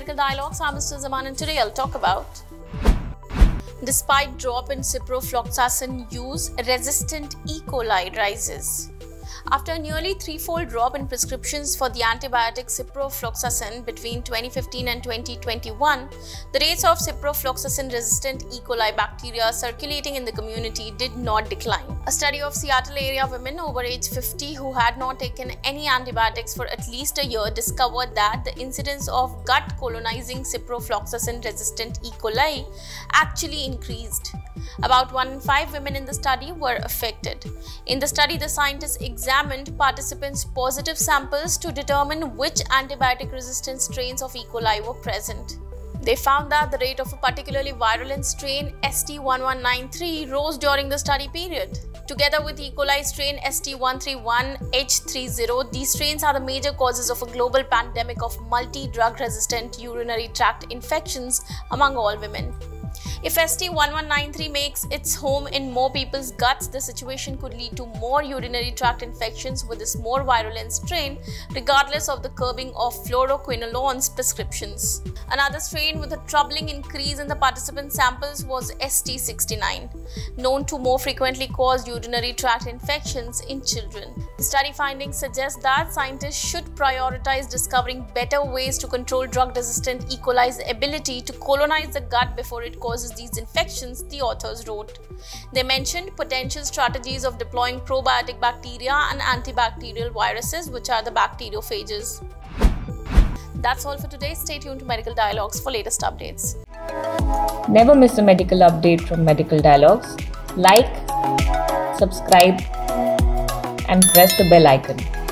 Medical Dialogues. I'm Mr. Zaman, and today I'll talk about: despite drop in ciprofloxacin use, resistant E. coli rises. After a nearly threefold drop in prescriptions for the antibiotic ciprofloxacin between 2015 and 2021, the rates of ciprofloxacin-resistant E. coli bacteria circulating in the community did not decline. A study of Seattle area women over age 50 who had not taken any antibiotics for at least a year discovered that the incidence of gut colonizing ciprofloxacin-resistant E. coli actually increased. About 1 in 5 women in the study were affected. In the study, the scientists examined participants' positive samples to determine which antibiotic-resistant strains of E. coli were present. They found that the rate of a particularly virulent strain, ST1193, rose during the study period. Together with E. coli strain ST131H30, these strains are the major causes of a global pandemic of multi-drug-resistant urinary tract infections among all women. If ST1193 makes its home in more people's guts, the situation could lead to more urinary tract infections with this more virulent strain, regardless of the curbing of fluoroquinolones prescriptions. Another strain with a troubling increase in the participant samples was ST69, known to more frequently cause urinary tract infections in children. The study findings suggest that scientists should prioritize discovering better ways to control drug-resistant E. coli's ability to colonize the gut before it causes these infections, the authors wrote. They mentioned potential strategies of deploying probiotic bacteria and antibacterial viruses, which are the bacteriophages. That's all for today. Stay tuned to Medical Dialogues for latest updates. Never miss a medical update from Medical Dialogues. Like, subscribe, and press the bell icon.